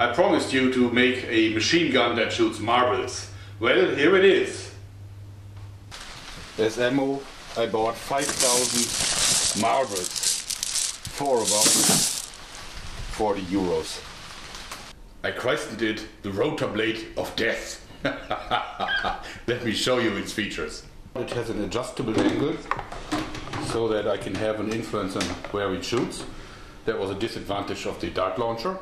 I promised you to make a machine gun that shoots marbles. Well, here it is. As ammo, I bought 5,000 marbles for about 40 euros. I christened it the rotor blade of death. Let me show you its features. It has an adjustable angle so that I can have an influence on where it shoots. That was a disadvantage of the dart launcher.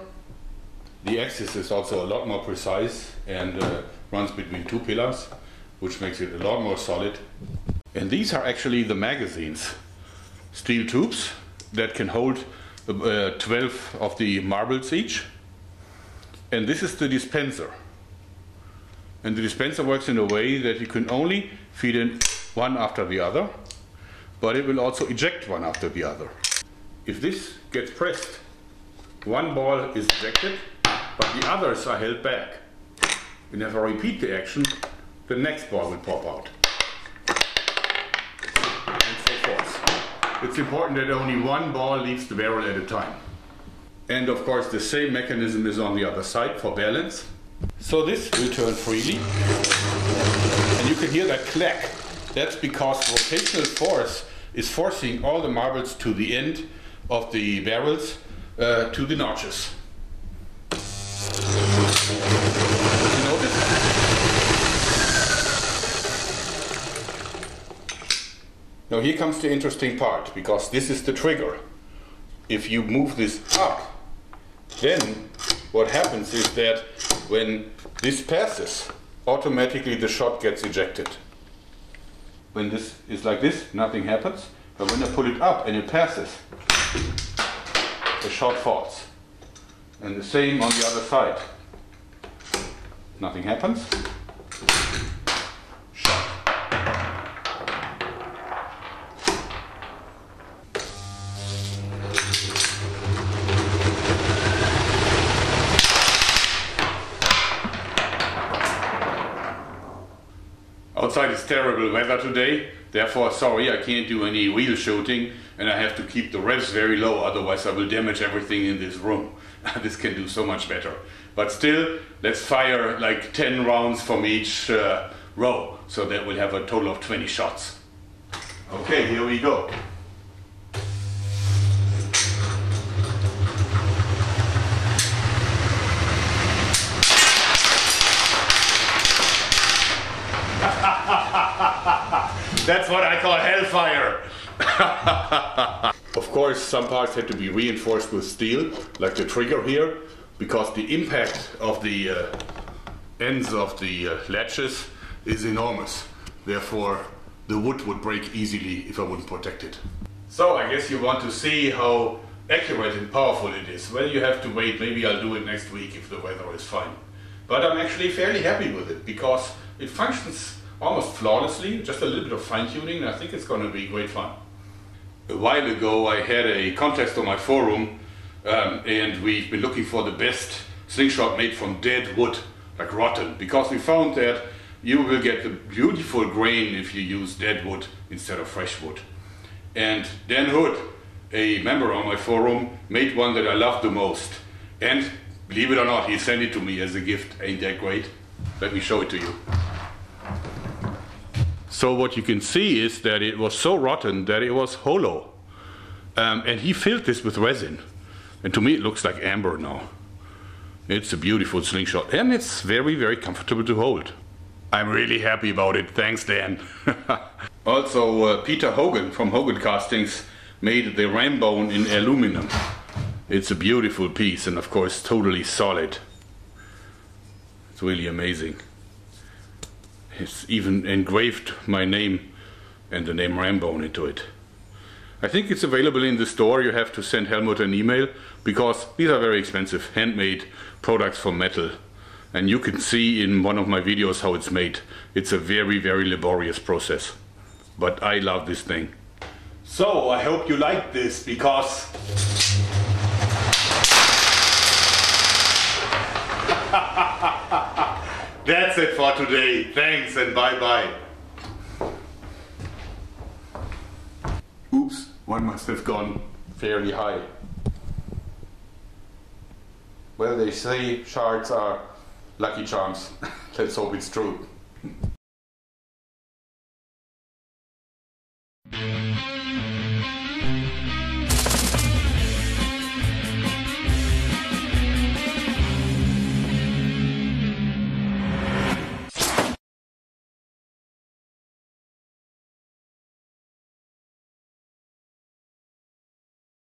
The axis is also a lot more precise and runs between two pillars, which makes it a lot more solid. And these are actually the magazines. Steel tubes that can hold 12 of the marbles each. And this is the dispenser. And the dispenser works in a way that you can only feed in one after the other, but it will also eject one after the other. If this gets pressed, one ball is ejected, but the others are held back. And if I repeat the action, the next ball will pop out. And so forth. It's important that only one ball leaves the barrel at a time. And of course the same mechanism is on the other side for balance. So this will turn freely. And you can hear that clack. That's because rotational force is forcing all the marbles to the end of the barrels to the notches. You notice? Now here comes the interesting part, because this is the trigger. If you move this up, then what happens is that when this passes, automatically the shot gets ejected. When this is like this, nothing happens, but when I pull it up and it passes, the shot falls. And the same on the other side. Nothing happens. Outside it's terrible weather today, therefore sorry, I can't do any real shooting and I have to keep the revs very low, otherwise I will damage everything in this room. This can do so much better. But still, let's fire like 10 rounds from each row, so that we'll have a total of 20 shots. Okay, here we go. That's what I call hellfire! Of course, some parts had to be reinforced with steel, like the trigger here, because the impact of the ends of the latches is enormous. Therefore, the wood would break easily if I wouldn't protect it. So, I guess you want to see how accurate and powerful it is. Well, you have to wait. Maybe I'll do it next week if the weather is fine. But I'm actually fairly happy with it, because it functions almost flawlessly, just a little bit of fine-tuning, and I think it's going to be great fun. A while ago I had a contest on my forum, and we've been looking for the best slingshot made from dead wood, like rotten, because we found that you will get the beautiful grain if you use dead wood instead of fresh wood. And Dan Hood, a member on my forum, made one that I love the most. And believe it or not, he sent it to me as a gift. Ain't that great? Let me show it to you. So what you can see is that it was so rotten that it was hollow. And he filled this with resin. And to me it looks like amber now. It's a beautiful slingshot. And it's very, very comfortable to hold. I'm really happy about it. Thanks, Dan. Also, Peter Hogan from Hogan Castings made the Rambone in aluminum. It's a beautiful piece and of course totally solid. It's really amazing. It's even engraved my name and the name Rambone into it. I think it's available in the store. You have to send Helmut an email because these are very expensive handmade products from metal. And you can see in one of my videos how it's made. It's a very, very laborious process. But I love this thing. So I hope you liked this because... That's it for today. Thanks and bye-bye. Oops, one must have gone fairly high. Whether they say shards are lucky charms, let's hope it's true.